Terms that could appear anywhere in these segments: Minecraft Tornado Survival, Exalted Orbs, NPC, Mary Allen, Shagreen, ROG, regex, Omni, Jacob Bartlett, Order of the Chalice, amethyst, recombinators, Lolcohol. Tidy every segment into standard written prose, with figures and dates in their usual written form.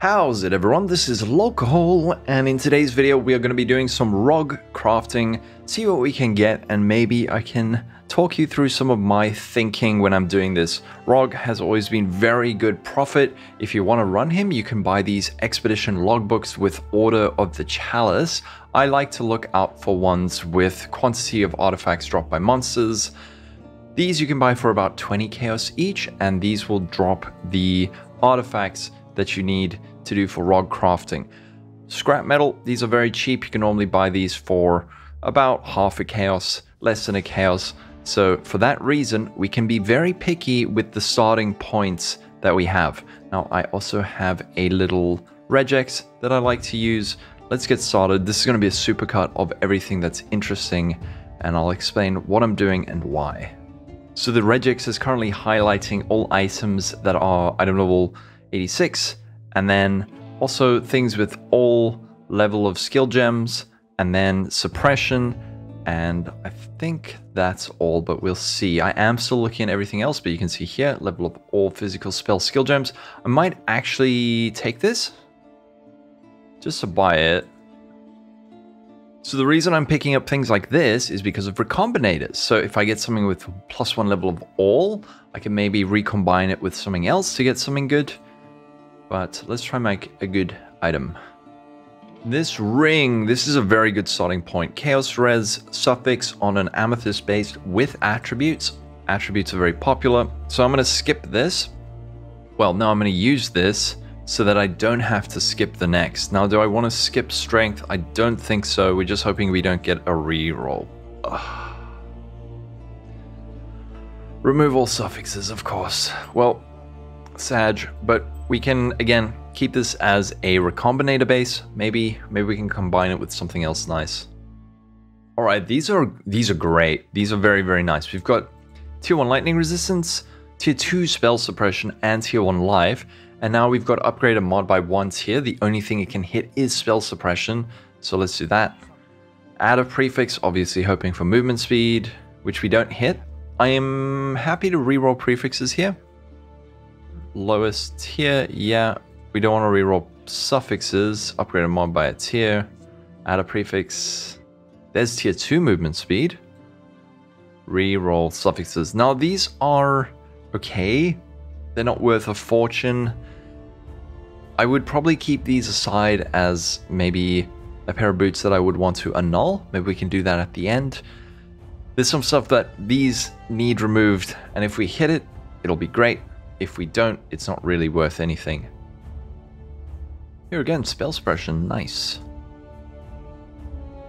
How's it everyone, this is Lolcohol, and in today's video we are going to be doing some ROG crafting, see what we can get, and maybe I can talk you through some of my thinking when I'm doing this. ROG has always been very good profit. If you want to run him, you can buy these expedition logbooks with Order of the Chalice. I like to look out for ones with quantity of artifacts dropped by monsters. These you can buy for about 20 chaos each, and these will drop the artifacts that you need to do for ROG crafting. Scrap metal, these are very cheap. You can normally buy these for about half a chaos, less than a chaos. So for that reason, we can be very picky with the starting points that we have. Now, I also have a little regex that I like to use. Let's get started. This is gonna be a supercut of everything that's interesting, and I'll explain what I'm doing and why. So the regex is currently highlighting all items that are item level 86, and then also things with all level of skill gems, and then suppression, and I think that's all, but we'll see. I am still looking at everything else, but you can see here, level up all physical spell skill gems. I might actually take this just to buy it. So the reason I'm picking up things like this is because of recombinators. So if I get something with +1 level of all, I can maybe recombine it with something else to get something good. But let's try and make a good item. This ring, this is a very good starting point. Chaos res suffix on an amethyst base with attributes. Attributes are very popular. So I'm gonna skip this. Well, no, I'm gonna use this so that I don't have to skip the next. Now, do I wanna skip strength? I don't think so. We're just hoping we don't get a reroll. Remove all suffixes, of course. Well, sad, but we can, again, keep this as a recombinator base. Maybe we can combine it with something else nice. All right, these are great. These are very, very nice. We've got tier 1 lightning resistance, tier 2 spell suppression, and tier 1 life. And now we've got upgraded mod by 1 tier. The only thing it can hit is spell suppression. So let's do that. Add a prefix, obviously hoping for movement speed, which we don't hit. I am happy to reroll prefixes here. Lowest tier, yeah. We don't want to reroll suffixes. Upgrade a mod by a tier. Add a prefix. There's tier 2 movement speed. Reroll suffixes. Now these are okay. They're not worth a fortune. I would probably keep these aside as maybe a pair of boots that I would want to annul. Maybe we can do that at the end. There's some stuff that these need removed, and if we hit it, it'll be great. If we don't, it's not really worth anything. Here again, spell suppression, nice.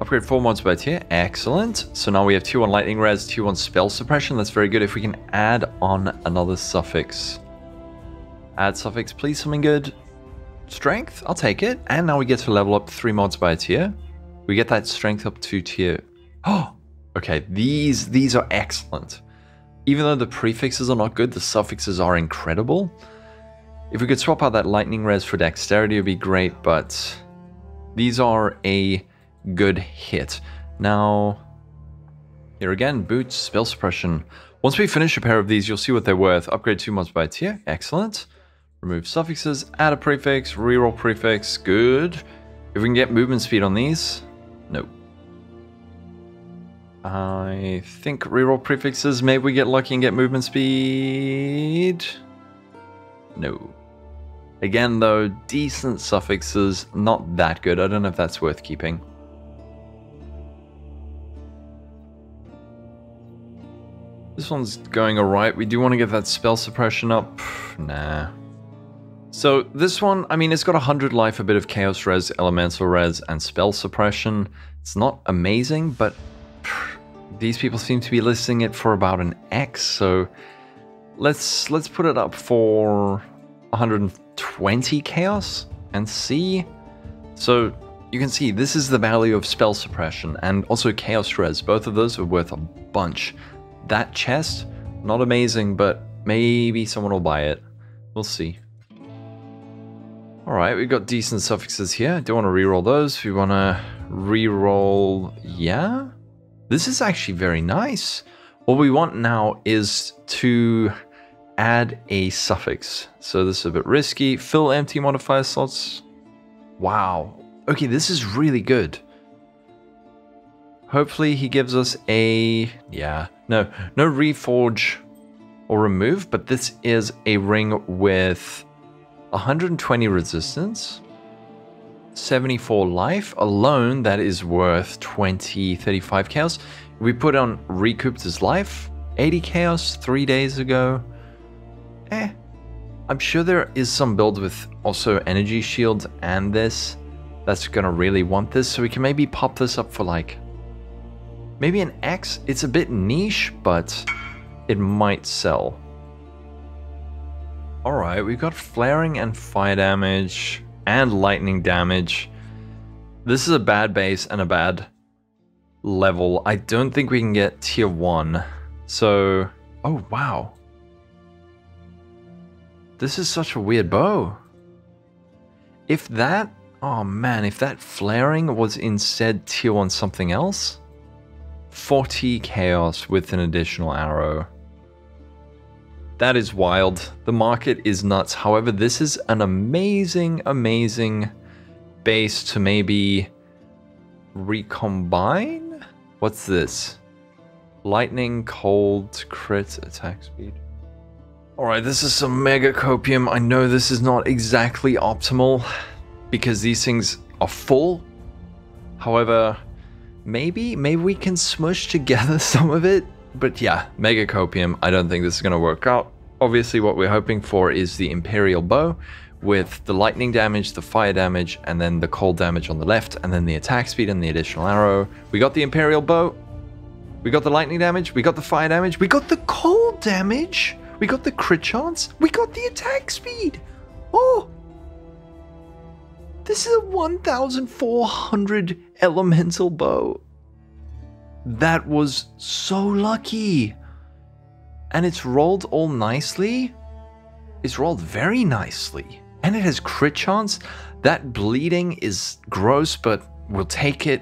Upgrade 4 mods by tier, excellent. So now we have tier 1 lightning res, tier 1 spell suppression, that's very good. If we can add on another suffix. Add suffix, please, something good. Strength, I'll take it. And now we get to level up 3 mods by a tier. We get that strength up to tier, oh! Okay, these are excellent. Even though the prefixes are not good, the suffixes are incredible. If we could swap out that lightning res for dexterity, it would be great, but these are a good hit. Now, here again, boots, spell suppression. Once we finish a pair of these, you'll see what they're worth. Upgrade 2 mods by a tier, excellent. Remove suffixes, add a prefix, reroll prefix, good. If we can get movement speed on these, nope. I think reroll prefixes, maybe we get lucky and get movement speed. No. Again though, decent suffixes, not that good. I don't know if that's worth keeping. This one's going alright. We do want to get that spell suppression up. Nah. So this one, I mean, it's got 100 life, a bit of chaos res, elemental res, and spell suppression. It's not amazing, but these people seem to be listing it for about an X, so let's put it up for 120 chaos and see. So you can see this is the value of spell suppression and also chaos res. Both of those are worth a bunch. That chest, not amazing, but maybe someone will buy it. We'll see. All right, we've got decent suffixes here. Don't want to reroll those. We want to reroll, yeah. This is actually very nice. What we want now is to add a suffix. So this is a bit risky. Fill empty modifier slots. Wow. Okay, this is really good. Hopefully he gives us a... yeah. No reforge or remove, but this is a ring with 120 resistance, 74 life alone. That is worth 35 chaos. We put on recouped his life, 80 chaos 3 days ago. I'm sure there is some build with also energy shield and this that's gonna really want this, so we can maybe pop this up for like maybe an X. It's a bit niche, but it might sell. All right, we've got flaring and fire damage and lightning damage. This is a bad base and a bad level. I don't think we can get tier 1. So, oh wow. This is such a weird bow. If that, oh man, if that flaring was instead tier 1 something else, 40 chaos with an additional arrow. That is wild. The market is nuts. However, this is an amazing, amazing base to maybe recombine. What's this? Lightning, cold, crit, attack speed. All right, this is some mega copium. I know this is not exactly optimal because these things are full. However, maybe we can smush together some of it. But yeah, mega copium, I don't think this is going to work out. Obviously, what we're hoping for is the Imperial Bow with the lightning damage, the fire damage, and then the cold damage on the left, and then the attack speed and the additional arrow. We got the Imperial Bow. We got the lightning damage. We got the fire damage. We got the cold damage. We got the crit chance. We got the attack speed. Oh! This is a 1,400 elemental bow. That was so lucky. And it's rolled all nicely. It's rolled very nicely. And it has crit chance. That bleeding is gross, but we'll take it.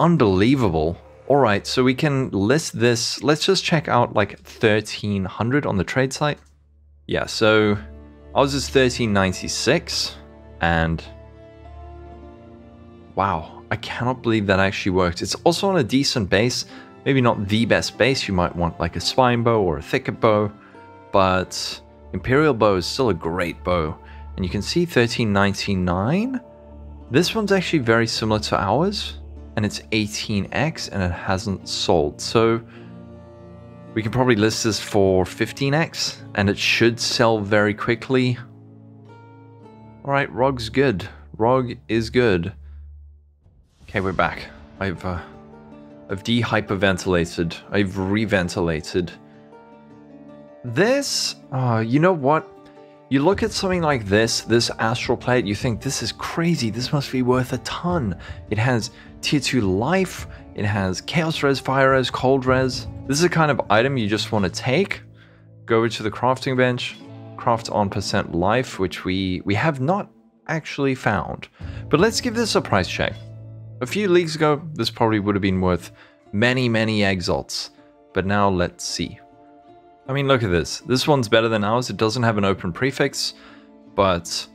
Unbelievable. All right, so we can list this. Let's just check out like 1,300 on the trade site. Yeah, so ours is 1,396. And wow. I cannot believe that actually worked. It's also on a decent base. Maybe not the best base. You might want like a spine bow or a thicker bow. But Imperial Bow is still a great bow. And you can see 1399. This one's actually very similar to ours. And it's 18x and it hasn't sold. So we can probably list this for 15x. And it should sell very quickly. All right, ROG's good. ROG is good. Okay, we're back. I've de-hyperventilated. I've reventilated. This, you know what? You look at something like this, this astral plate, you think this is crazy. This must be worth a ton. It has tier 2 life. It has chaos res, fire res, cold res. This is the kind of item you just want to take. Go over to the crafting bench, craft on percent life, which we have not actually found. But let's give this a price check. A few leagues ago, this probably would have been worth many, many exalts. But now let's see. I mean, look at this. This one's better than ours. It doesn't have an open prefix, but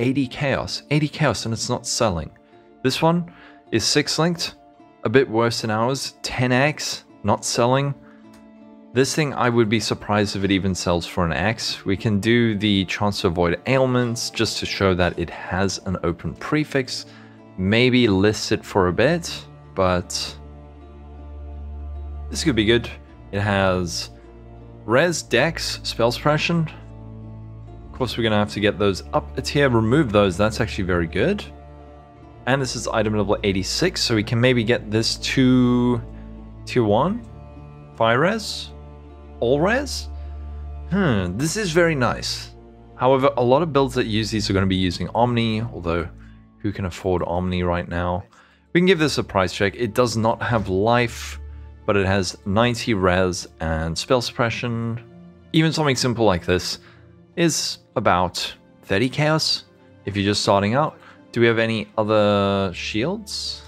80 chaos, and it's not selling. This one is 6-linked, a bit worse than ours. 10x, not selling. This thing, I would be surprised if it even sells for an X. We can do the chance to avoid ailments just to show that it has an open prefix. Maybe list it for a bit, but this could be good. It has res, dex, spell suppression. Of course, we're gonna have to get those up a tier, remove those. That's actually very good. And this is item level 86, so we can maybe get this to tier 1. Fire res, all res. This is very nice. However, a lot of builds that use these are gonna be using Omni, although who can afford Omni right now? We can give this a price check. It does not have life, but it has 90 res and spell suppression. Even something simple like this is about 30 chaos if you're just starting out. Do we have any other shields?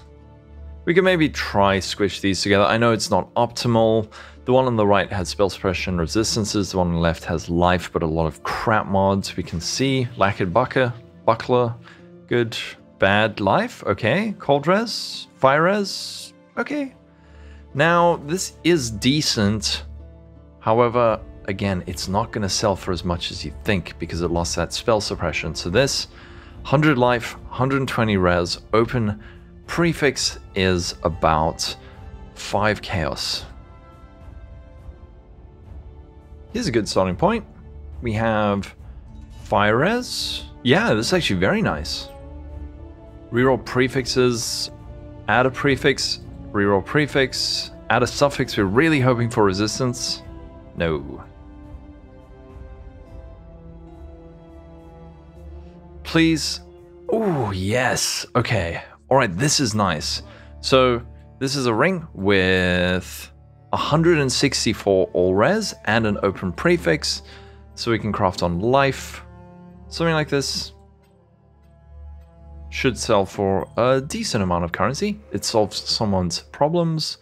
We can maybe try squish these together. I know it's not optimal. The one on the right has spell suppression resistances, the one on the left has life, but a lot of crap mods we can see. Lacquered Buckler, good, bad, life, okay. Cold res, fire res, okay. Now, this is decent, however, again, it's not going to sell for as much as you think because it lost that spell suppression. So this, 100 life, 120 res, open prefix is about 5 chaos. Here's a good starting point. We have fire res. Yeah, this is actually very nice. Reroll prefixes, add a prefix, reroll prefix, add a suffix. We're really hoping for resistance. No. Please. Oh, yes. Okay. All right, this is nice. So this is a ring with 164 all res and an open prefix, so we can craft on life. Something like this should sell for a decent amount of currency. It solves someone's problems.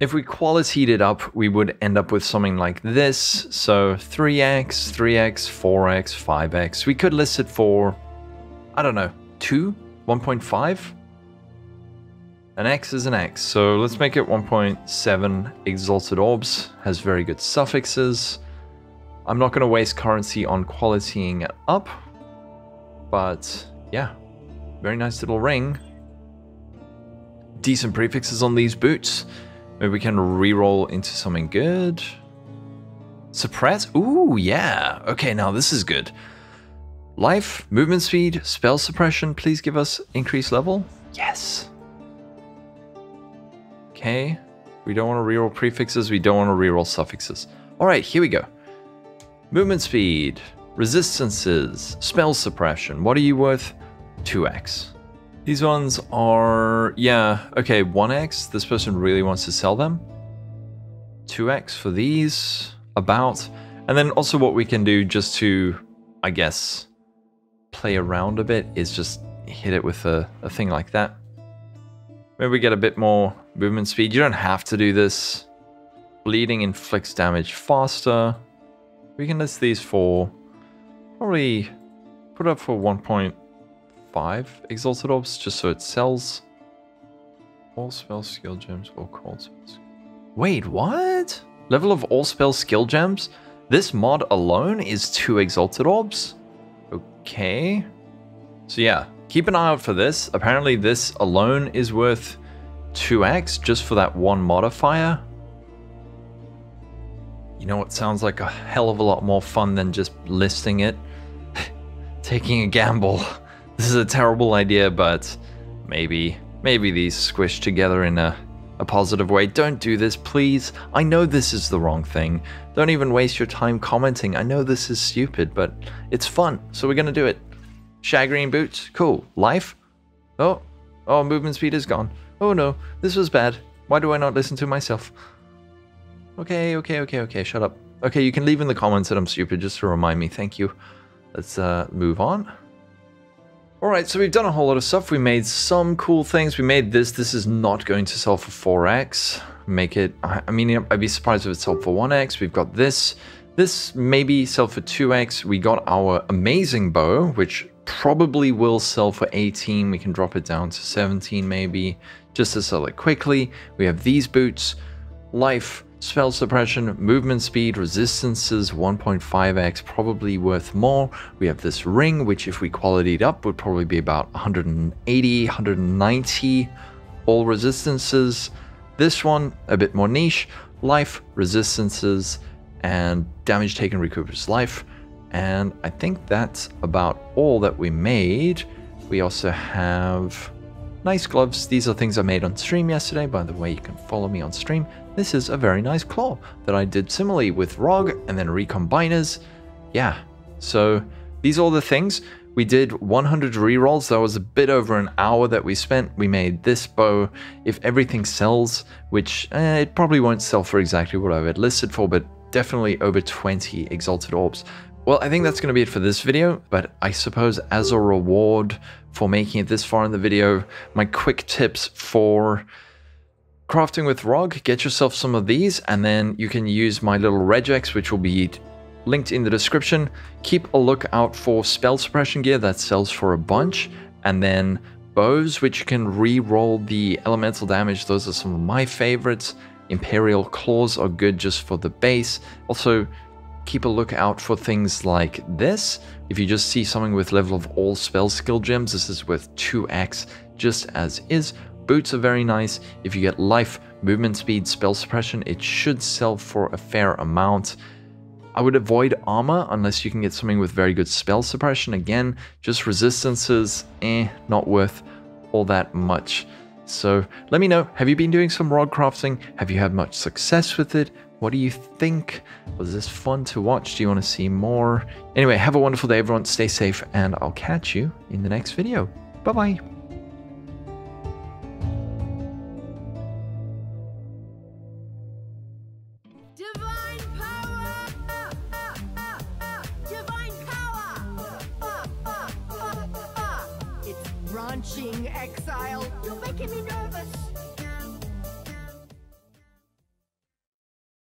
If we qualitied it up, we would end up with something like this. So 3x, 3x, 4x, 5x. We could list it for, I don't know, 2, 1.5. An X is an X, so let's make it 1.7. Exalted Orbs has very good suffixes. I'm not going to waste currency on qualitying it up, but yeah, very nice little ring. Decent prefixes on these boots. Maybe we can reroll into something good. Suppress? Ooh, yeah. Okay, now this is good. Life, movement speed, spell suppression. Please give us increased level. Yes. Okay, we don't want to reroll prefixes, we don't want to reroll suffixes. All right, here we go. Movement speed, resistances, spell suppression. What are you worth? 2x. These ones are, yeah, okay, 1x. This person really wants to sell them. 2x for these, about. And then also what we can do just to, I guess, play around a bit is just hit it with a thing like that. Maybe we get a bit more movement speed. You don't have to do this. Bleeding inflicts damage faster. We can list these for probably put up for 1.5 Exalted Orbs just so it sells. All spell skill gems or cold spells. Wait, what? Level of all spell skill gems? This mod alone is 2 Exalted Orbs? Okay. So yeah. Keep an eye out for this. Apparently this alone is worth 2x just for that one modifier. You know what sounds like a hell of a lot more fun than just listing it? Taking a gamble. This is a terrible idea, but maybe these squish together in a positive way. Don't do this, please. I know this is the wrong thing. Don't even waste your time commenting. I know this is stupid, but it's fun, so we're gonna do it. Shagreen boots, cool. Life? Oh, movement speed is gone. Oh no, this was bad. Why do I not listen to myself? Okay, shut up. Okay, you can leave in the comments that I'm stupid just to remind me, thank you. Let's move on. All right, so we've done a whole lot of stuff. We made some cool things. We made this. This is not going to sell for 4x. Make it, I mean, I'd be surprised if it sold for 1x. We've got this. This maybe sell for 2x. We got our amazing bow, which probably will sell for 18. We can drop it down to 17 maybe, just to sell it quickly. We have these boots, life, spell suppression, movement speed, resistances, 1.5x, probably worth more. We have this ring, which if we qualitied up would probably be about 180, 190, all resistances. This one, a bit more niche, life, resistances, and damage taken recuperates life. And I think that's about all that we made. We also have nice gloves. These are things I made on stream yesterday. By the way, you can follow me on stream. This is a very nice claw that I did similarly with ROG and then recombinators. Yeah, so these are all the things. We did 100 rerolls. That was a bit over an hour that we spent. We made this bow. If everything sells, which it probably won't sell for exactly what I had listed for, but definitely over 20 Exalted Orbs. Well, I think that's going to be it for this video, but I suppose as a reward for making it this far in the video, my quick tips for Crafting with ROG, get yourself some of these, and then you can use my little regex, which will be linked in the description. Keep a lookout for spell suppression gear that sells for a bunch, and then bows, which you can re-roll the elemental damage. Those are some of my favorites. Imperial claws are good just for the base. Also, keep a lookout for things like this. If you just see something with level of all spell skill gems, this is worth 2x just as is. Boots are very nice. If you get life, movement speed, spell suppression, it should sell for a fair amount. I would avoid armor unless you can get something with very good spell suppression. Again, just resistances, not worth all that much. So let me know, have you been doing some rod crafting? Have you had much success with it? What do you think? Was this fun to watch? Do you want to see more? Anyway, have a wonderful day, everyone. Stay safe, and I'll catch you in the next video. Bye-bye. Launching exile. You're making me nervous.